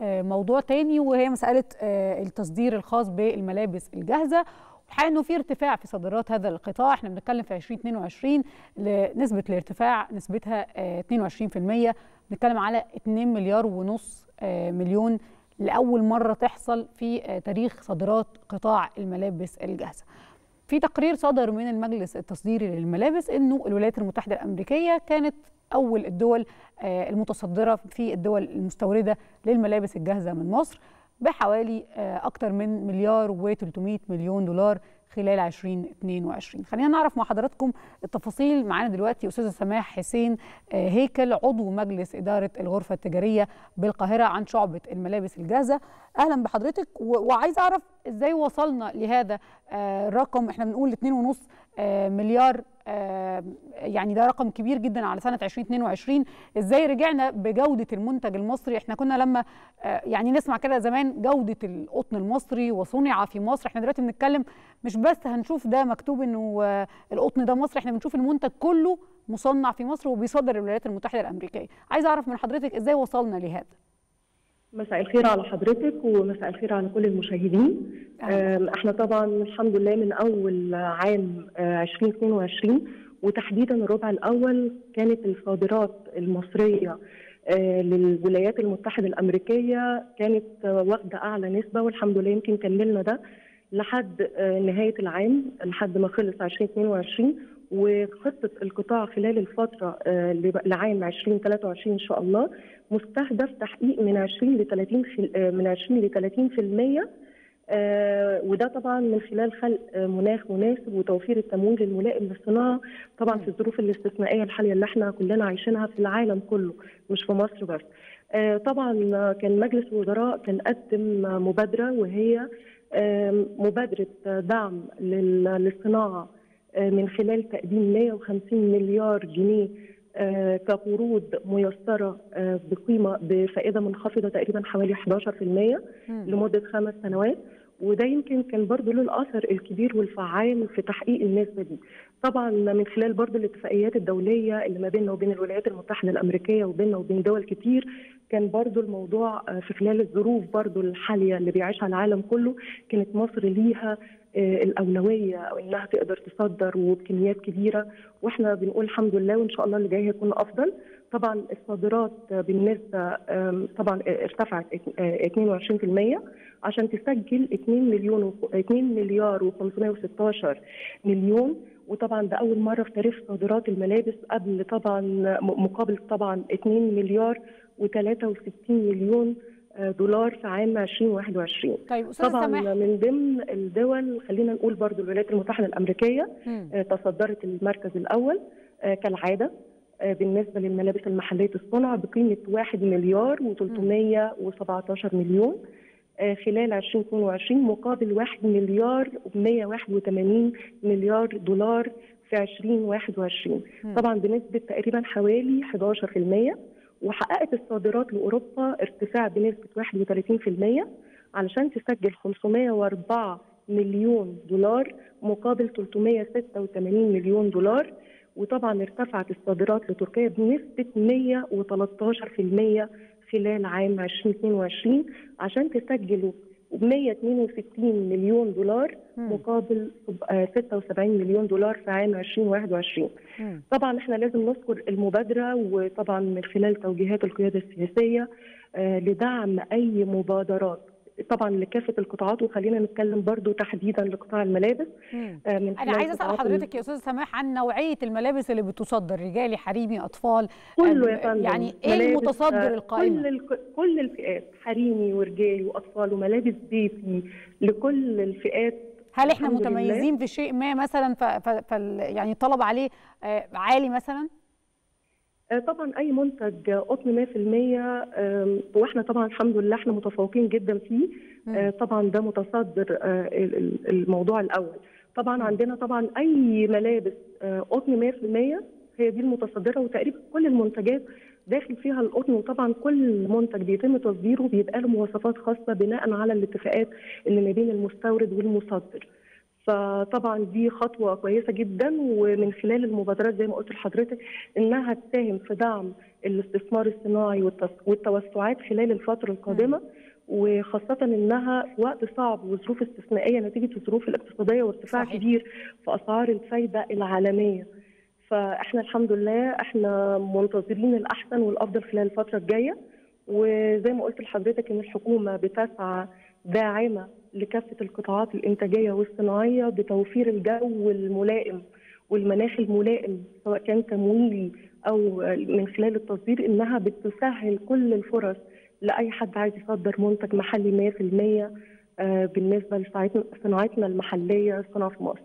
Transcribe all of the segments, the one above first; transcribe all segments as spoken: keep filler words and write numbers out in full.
لموضوع تاني وهي مسألة التصدير الخاص بالملابس الجاهزة. الحقيقة انه في ارتفاع في صادرات هذا القطاع، احنا بنتكلم في ألفين واثنين وعشرين نسبة الارتفاع نسبتها اثنين وعشرين في المية، بنتكلم على مليارين ونص مليون لأول مرة تحصل في تاريخ صادرات قطاع الملابس الجاهزة. في تقرير صدر من المجلس التصديري للملابس انه الولايات المتحدة الأمريكية كانت أول الدول المتصدرة في الدول المستوردة للملابس الجاهزة من مصر بحوالي أكثر من مليار وثلاثمائة مليون دولار خلال ألفين واثنين وعشرين. خلينا نعرف مع حضراتكم التفاصيل. معانا دلوقتي أستاذة سماح حسين هيكل، عضو مجلس إدارة الغرفة التجارية بالقاهرة عن شعبة الملابس الجاهزة. أهلا بحضرتك، وعايز أعرف إزاي وصلنا لهذا الرقم. إحنا بنقول اثنين ونص مليار، يعني ده رقم كبير جدا على سنة ألفين واثنين وعشرين. ازاي رجعنا بجودة المنتج المصري؟ احنا كنا لما يعني نسمع كده زمان جودة القطن المصري وصنع في مصر، احنا دلوقتي بنتكلم مش بس هنشوف ده مكتوب انه القطن ده مصري، احنا بنشوف المنتج كله مصنع في مصر وبيصدر الولايات المتحدة الأمريكية. عايز اعرف من حضرتك ازاي وصلنا لهذا. مساء الخير على حضرتك ومساء الخير على كل المشاهدين. احنا طبعا الحمد لله من اول عام ألفين واثنين وعشرين وتحديدا الربع الاول كانت الصادرات المصريه للولايات المتحده الامريكيه كانت واخده اعلى نسبه، والحمد لله يمكن كملنا ده لحد نهايه العام لحد ما خلص ألفين واثنين وعشرين. وخطه القطاع خلال الفتره لعام ألفين وثلاثة وعشرين ان شاء الله مستهدف تحقيق من عشرين ل ثلاثين في المية، وده طبعا من خلال خلق مناخ مناسب وتوفير التمويل الملائم للصناعه طبعا في الظروف الاستثنائيه الحاليه اللي احنا كلنا عايشينها في العالم كله مش في مصر بس. طبعا كان مجلس الوزراء كان قدم مبادره وهي مبادره دعم للصناعه من خلال تقديم مائة وخمسين مليار جنيه كقروض ميسره بقيمه بفائده منخفضه تقريبا حوالي أحد عشر في المية لمده خمس سنوات، وده يمكن كان برضه له الاثر الكبير والفعال في تحقيق النسبه دي. طبعا من خلال برضه الاتفاقيات الدوليه اللي ما بيننا وبين الولايات المتحده الامريكيه وبيننا وبين دول كتير، كان برضه الموضوع في خلال الظروف برضه الحاليه اللي بيعيشها العالم كله كانت مصر ليها الاولويه او انها تقدر تصدر وبكميات كبيره، واحنا بنقول الحمد لله وان شاء الله اللي جاي هيكون افضل. طبعا الصادرات بالنسبه طبعا ارتفعت اثنين وعشرين في المية عشان تسجل اثنين مليار وخمسمائة وستة عشر مليون، وطبعا ده اول مره في تاريخ صادرات الملابس قبل طبعا مقابل طبعا اثنين مليار وثلاثة وستين مليون دولار في عام ألفين وواحد وعشرين. طيب أستاذ طبعا سماح، من ضمن الدول خلينا نقول برضو الولايات المتحدة الأمريكية م. تصدرت المركز الأول كالعادة بالنسبة للملابس المحلية الصنع بقيمة واحد مليار وثلاثمائة وسبعة عشر مليون خلال ألفين واثنين وعشرين مقابل واحد مليار ومائة وواحد وثمانين مليار دولار في ألفين وواحد وعشرين، م. طبعا بنسبة تقريبا حوالي أحد عشر في المية. وحققت الصادرات لأوروبا ارتفاع بنسبة واحد وثلاثين في المية علشان تسجل خمسمائة وأربعة مليون دولار مقابل ثلاثمائة وستة وثمانين مليون دولار، وطبعا ارتفعت الصادرات لتركيا بنسبة مائة وثلاثة عشر في المية خلال عام ألفين واثنين وعشرين عشان تسجل مائة واثنين وستين مليون دولار مقابل ستة وسبعين مليون دولار في عام ألفين وواحد وعشرين. طبعا احنا لازم نذكر المبادرة وطبعا من خلال توجيهات القيادة السياسية لدعم أي مبادرات طبعا لكافة القطاعات، وخلينا نتكلم برضو تحديدا لقطاع الملابس. أنا عايزة أسأل حضرتك يا أستاذة سماح عن نوعية الملابس اللي بتصدر، رجالي حريمي أطفال كله يا فندم، يعني إيه المتصدر القائمة؟ كل كل الفئات، حريمي ورجالي وأطفال وملابس بيتي لكل الفئات. هل إحنا متميزين في شيء ما مثلا ف... ف... ف... يعني الطلب عليه عالي مثلا؟ طبعا اي منتج قطن مائة في المية واحنا طبعا الحمد لله احنا متفوقين جدا فيه، طبعا ده متصدر الموضوع الاول. طبعا عندنا طبعا اي ملابس قطن مائة في المية هي دي المتصدره، وتقريبا كل المنتجات داخل فيها القطن، وطبعا كل منتج بيتم تصديره بيبقى له مواصفات خاصه بناء على الاتفاقات اللي ما بين المستورد والمصدر. فطبعا دي خطوه كويسه جدا، ومن خلال المبادرات زي ما قلت لحضرتك انها تساهم في دعم الاستثمار الصناعي والتوسعات خلال الفتره القادمه، وخاصه انها وقت صعب وظروف استثنائيه نتيجه الظروف الاقتصاديه وارتفاع صحيح. كبير في اسعار الفايده العالميه. فاحنا الحمد لله احنا منتظرين الاحسن والافضل خلال الفتره الجايه، وزي ما قلت لحضرتك ان الحكومه بتسعى داعمه لكافه القطاعات الانتاجيه والصناعيه بتوفير الجو الملائم والمناخ الملائم سواء كان تمويلي او من خلال التصدير، انها بتسهل كل الفرص لاي حد عايز يصدر منتج محلي مية في المية بالنسبه لصناعتنا المحليه الصناعه في مصر.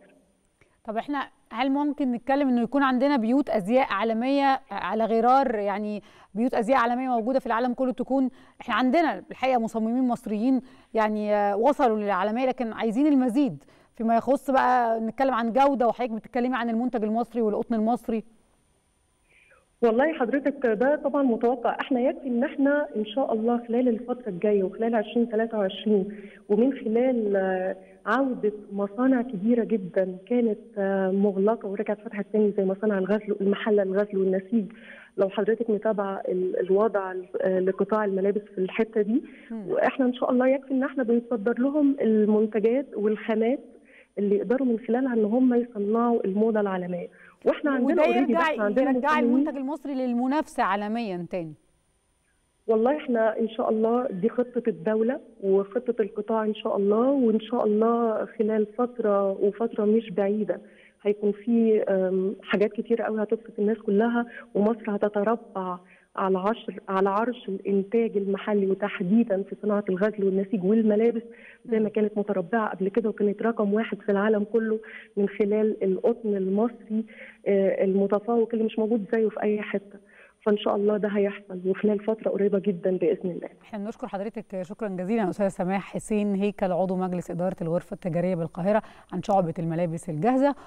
طب احنا هل ممكن نتكلم انه يكون عندنا بيوت ازياء عالميه على غرار، يعني بيوت ازياء عالميه موجوده في العالم كله، تكون احنا عندنا الحقيقه مصممين مصريين يعني وصلوا للعالميه، لكن عايزين المزيد فيما يخص بقى نتكلم عن جوده، وحضرتك بتتكلمي عن المنتج المصري والقطن المصري. والله حضرتك ده طبعا متوقع، احنا يكفي ان احنا ان شاء الله خلال الفتره الجايه وخلال ألفين وثلاثة وعشرين ومن خلال عوده مصانع كبيره جدا كانت مغلقه ورجعت فتحت تاني زي مصانع الغزل المحل الغزل والنسيج. لو حضرتك متابعه الوضع لقطاع الملابس في الحته دي، واحنا ان شاء الله يكفي ان احنا بنصدر لهم المنتجات والخامات اللي يقدروا من خلالها ان هم يصنعوا الموضه العالميه، واحنا عندنا اوريدي بنرجع المنتج المصري للمنافسه عالميا تاني. والله احنا ان شاء الله دي خطه الدوله وخطه القطاع ان شاء الله، وان شاء الله خلال فتره وفتره مش بعيده هيكون في حاجات كتيره قوي هتبسط الناس كلها، ومصر هتتربع على عشر على عرش الانتاج المحلي وتحديدا في صناعه الغزل والنسيج والملابس زي ما كانت متربعه قبل كده وكانت رقم واحد في العالم كله من خلال القطن المصري المتفوق اللي مش موجود زيه في اي حته. فان شاء الله ده هيحصل وخلال فتره قريبه جدا باذن الله. احنا بنشكر حضرتك شكرا جزيلا استاذ سماح حسين هيكل، عضو مجلس اداره الغرفه التجاريه بالقاهره عن شعبه الملابس الجاهزه.